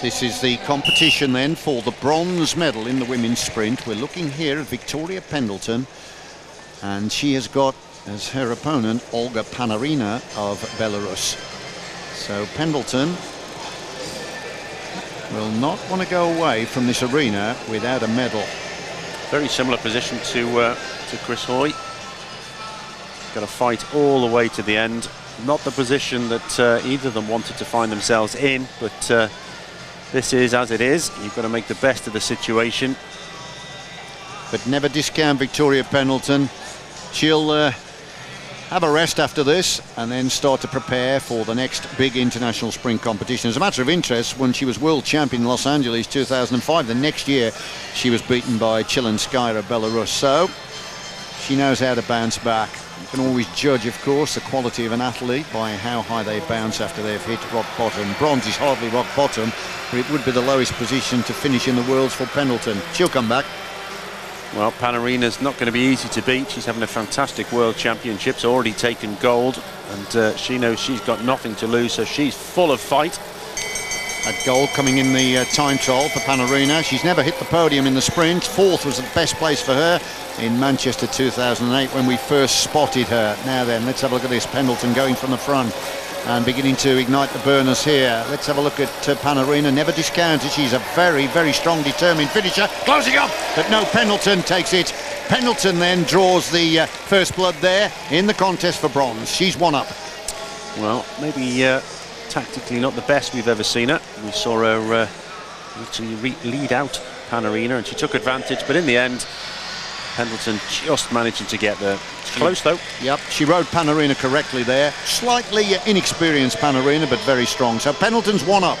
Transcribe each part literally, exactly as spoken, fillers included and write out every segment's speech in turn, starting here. This is the competition then for the bronze medal in the women's sprint. We're looking here at Victoria Pendleton, and she has got as her opponent Olga Panarina of Belarus. So Pendleton will not want to go away from this arena without a medal. Very similar position to, uh, to Chris Hoy. Got to fight all the way to the end. Not the position that uh, either of them wanted to find themselves in, but uh, this is as it is. You've got to make the best of the situation. But never discount Victoria Pendleton. She'll uh, have a rest after this and then start to prepare for the next big international spring competition. As a matter of interest, when she was world champion in Los Angeles two thousand five, the next year she was beaten by Chilinskaya of Belarus. So she knows how to bounce back. You can always judge, of course, the quality of an athlete by how high they bounce after they've hit rock bottom. Bronze is hardly rock bottom, but it would be the lowest position to finish in the worlds for Pendleton. She'll come back. Well, Panarina's not going to be easy to beat. She's having a fantastic World Championships, already taken gold, and uh, she knows she's got nothing to lose, so she's full of fight. That gold coming in the uh, time trial for Panarina. She's never hit the podium in the sprint. Fourth was the best place for her in Manchester two thousand eight when we first spotted her. Now then, let's have a look at this. Pendleton going from the front and beginning to ignite the burners here. Let's have a look at uh, Panarina, never discounted. She's a very, very strong, determined finisher. Closing up, but no, Pendleton takes it. Pendleton then draws the uh, first blood there in the contest for bronze. She's one up. Well, maybe uh, tactically not the best we've ever seen her. We saw her uh, literally re lead out Panarina, and she took advantage, but in the end, Pendleton just managing to get there. It's close though. Yep, she rode Panarina correctly there. Slightly inexperienced Panarina, but very strong. So Pendleton's one up.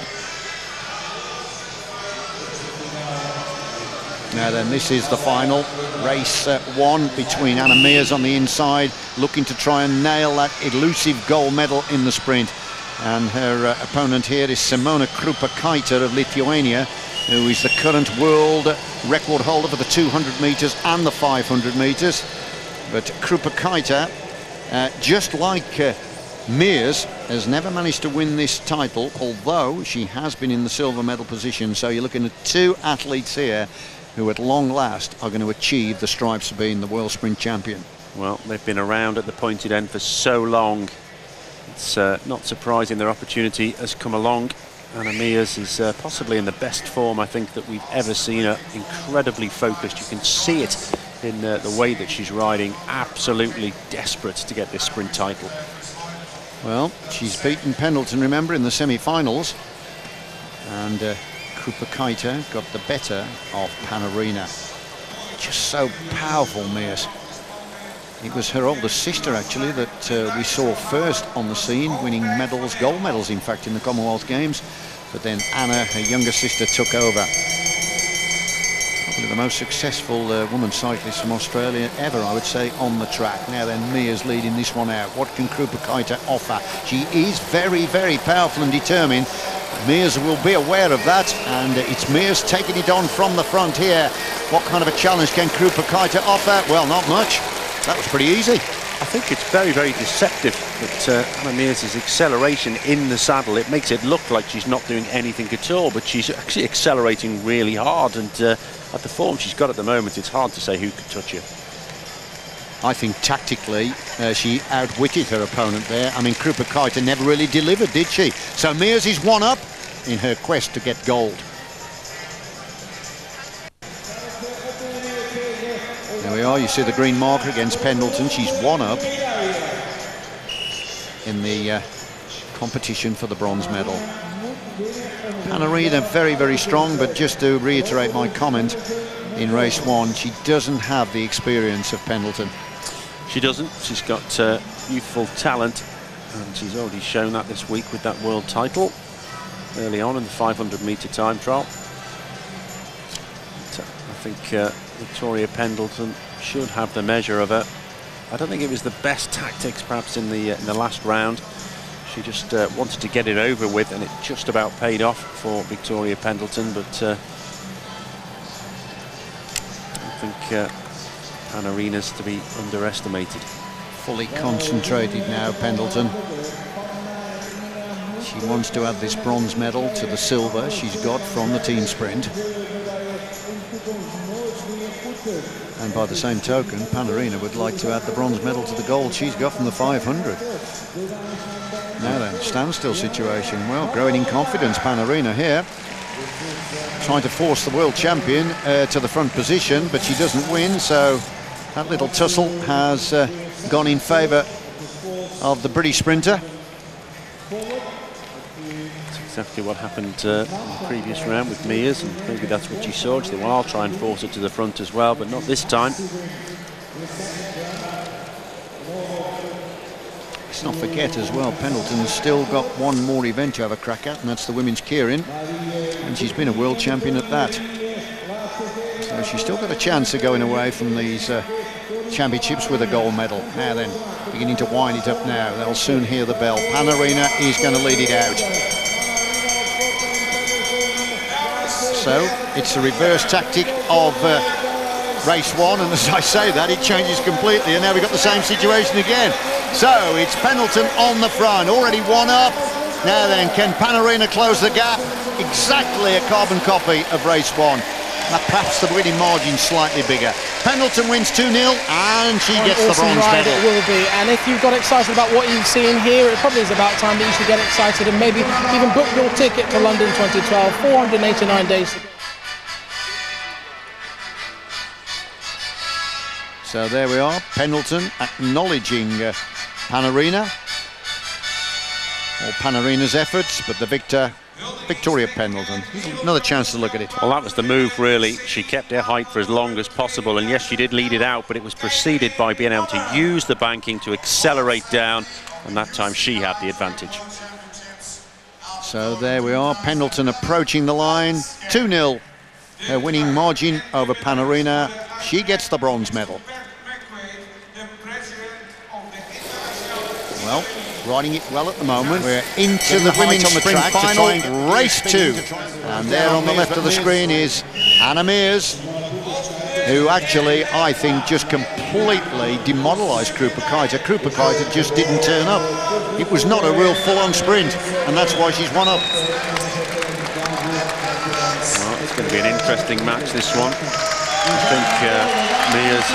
Now then, this is the final. Race uh, one between Anna Meares on the inside, looking to try and nail that elusive gold medal in the sprint. And her uh, opponent here is Simona Krupeckaite of Lithuania, who is the current world record holder for the two hundred metres and the five hundred metres. But Krupeckaite, uh, just like uh, Meares, has never managed to win this title, although she has been in the silver medal position. So you're looking at two athletes here who at long last are going to achieve the stripes of being the world sprint champion. Well, they've been around at the pointed end for so long. It's uh, not surprising their opportunity has come along. Anna Meares is uh, possibly in the best form I think that we've ever seen her. Incredibly focused. You can see it in uh, the way that she's riding. Absolutely desperate to get this sprint title. Well, she's beaten Pendleton, remember, in the semi-finals, and uh, Krupeckaite got the better of Panarina. Just so powerful, Meares. It was her older sister, actually, that uh, we saw first on the scene, winning medals, gold medals, in fact, in the Commonwealth Games. But then Anna, her younger sister, took over. Probably the most successful uh, woman cyclist from Australia ever, I would say, on the track. Now then, Meares leading this one out. What can Krupeckaite offer? She is very, very powerful and determined. Meares will be aware of that, and it's Meares taking it on from the front here. What kind of a challenge can Krupeckaite offer? Well, not much. That was pretty easy. I think it's very, very deceptive that uh, Anna Meares' acceleration in the saddle, it makes it look like she's not doing anything at all, but she's actually accelerating really hard, and uh, at the form she's got at the moment, it's hard to say who could touch her. I think tactically uh, she outwitted her opponent there. I mean, Krupeckaite never really delivered, did she? So Meares is one up in her quest to get gold. There we are, you see the green marker against Pendleton. She's one up in the uh, competition for the bronze medal. Panarina very, very strong, but just to reiterate my comment in race one, she doesn't have the experience of Pendleton. She doesn't. She's got uh, youthful talent, and she's already shown that this week with that world title early on in the five hundred metre time trial. But, uh, I think... Uh, Victoria Pendleton should have the measure of her. I don't think it was the best tactics perhaps in the, uh, in the last round. She just uh, wanted to get it over with, and it just about paid off for Victoria Pendleton, but uh, I think uh, Panarina's to be underestimated. Fully concentrated now, Pendleton. She wants to add this bronze medal to the silver she's got from the team sprint. And by the same token, Panarina would like to add the bronze medal to the gold she's got from the five hundred. Now then, standstill situation. Well, growing in confidence, Panarina here. Trying to force the world champion uh, to the front position, but she doesn't win, so that little tussle has uh, gone in favour of the British sprinter. That's exactly what happened uh, in the previous round with Meares, and maybe that's what she saw. She thought, well, I'll try and force her to the front as well, but not this time. Let's not forget as well, Pendleton's still got one more event to have a crack at, and that's the women's Keirin, and she's been a world champion at that. So she's still got a chance of going away from these uh, championships with a gold medal. Now then, beginning to wind it up now. They'll soon hear the bell. Panarina is going to lead it out. So it's a reverse tactic of uh, race one, and as I say that, it changes completely, and now we've got the same situation again. So it's Pendleton on the front, already one up. Now then, can Panarina close the gap? Exactly a carbon copy of race one. Now perhaps the winning margin slightly bigger. Pendleton wins two nil and she gets the bronze medal. It will be, and if you've got excited about what you've seen here, it probably is about time that you should get excited and maybe even book your ticket for London twenty twelve, four hundred eighty-nine days. So there we are, Pendleton acknowledging uh, Panarina, or Panarina's efforts, but the victor Victoria Pendleton. Another chance to look at it. Well, that was the move, really. She kept her height for as long as possible, and yes, she did lead it out, but it was preceded by being able to use the banking to accelerate down, and that time she had the advantage. So there we are, Pendleton approaching the line, two nil. Her winning margin over Panarina. She gets the bronze medal. Well, riding it well at the moment. We're into the women's sprint final, race two. And there on the left of the screen is Anna Meares, who actually, I think, just completely demoralised Krupeckaite. Krupeckaite just didn't turn up. It was not a real full-on sprint, and that's why she's one up. Well, it's going to be an interesting match, this one. I think uh, Meares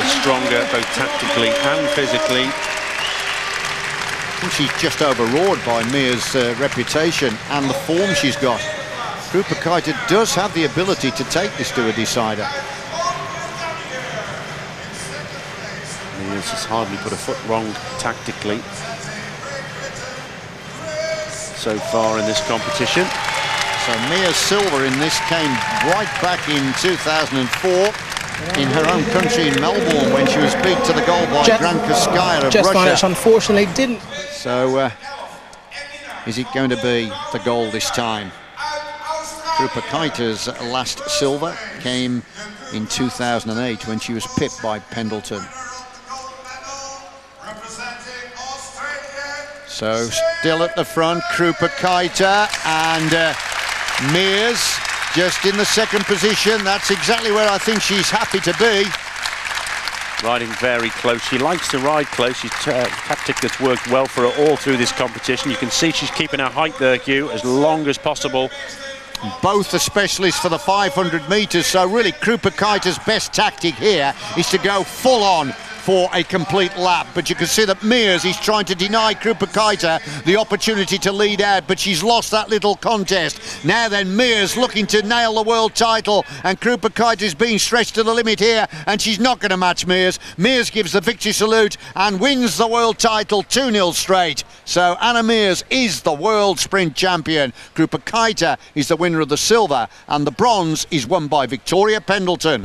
is stronger, both tactically and physically. She's just overawed by Meares' uh, reputation and the form she's got. Krupeckaite does have the ability to take this to a decider. Meares has hardly put a foot wrong tactically so far in this competition. So Meares silver in this came right back in two thousand four. In her own country in Melbourne, when she was beat to the goal by Chilinskaya of Russia. Just unfortunately didn't. So uh, is it going to be the goal this time? Krupeckaite's last silver came in two thousand eight when she was pipped by Pendleton. So still at the front, Krupeckaite, and uh, Meares just in the second position. That's exactly where I think she's happy to be. Riding very close. She likes to ride close. She's a tactic that's worked well for her all through this competition. You can see she's keeping her height there, Hugh, as long as possible. Both are specialists for the five hundred metres, so really Krupeckaite's best tactic here is to go full on for a complete lap, but you can see that Meares is trying to deny Krupeckaite the opportunity to lead out, but she's lost that little contest. Now then, Meares looking to nail the world title, and Krupeckaite is being stretched to the limit here, and she's not going to match Meares. Meares gives the victory salute and wins the world title two nil straight. So Anna Meares is the world sprint champion. Krupeckaite is the winner of the silver, and the bronze is won by Victoria Pendleton.